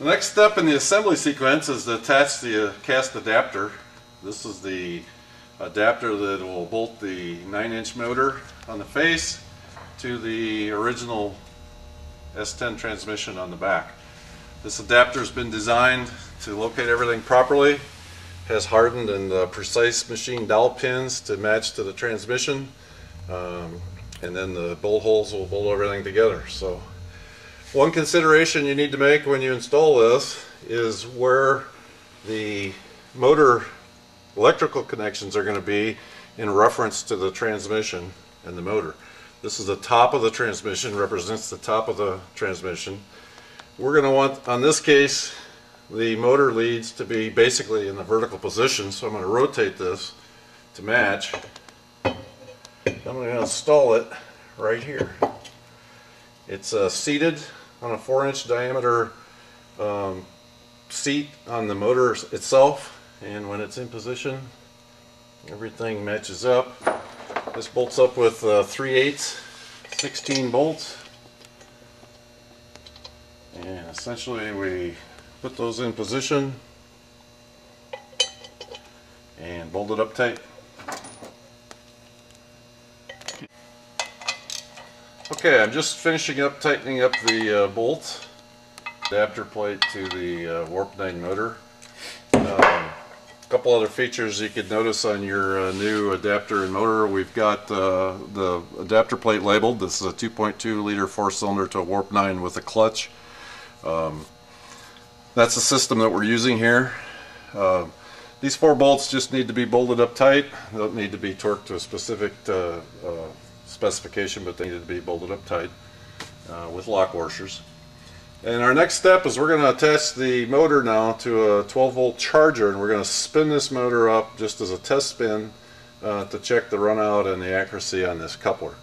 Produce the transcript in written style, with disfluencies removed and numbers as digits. The next step in the assembly sequence is to attach the cast adapter. This is the adapter that will bolt the 9-inch motor on the face to the original S10 transmission on the back. This adapter has been designed to locate everything properly. It has hardened and precise machine dowel pins to match to the transmission, and then the bolt holes will bolt everything together. So one consideration you need to make when you install this is where the motor electrical connections are going to be in reference to the transmission and the motor. This is the top of the transmission, represents the top of the transmission. We're going to want, on this case, the motor leads to be basically in the vertical position, so I'm going to rotate this to match. I'm going to install it right here. It's seated on a 4-inch diameter seat on the motor itself, and when it's in position, everything matches up. This bolts up with 3/8, 16 bolts, and essentially we put those in position and bolt it up tight. Okay, I'm just finishing up tightening up the bolt adapter plate to the Warp 9 motor. Couple other features you could notice on your new adapter and motor. We've got the adapter plate labeled. This is a 2.2 liter 4-cylinder to a Warp 9 with a clutch. That's the system that we're using here. These 4 bolts just need to be bolted up tight. They don't need to be torqued to a specific specification, but they need to be bolted up tight with lock washers. And our next step is we're going to attach the motor now to a 12-volt charger, and we're going to spin this motor up just as a test spin to check the runout and the accuracy on this coupler.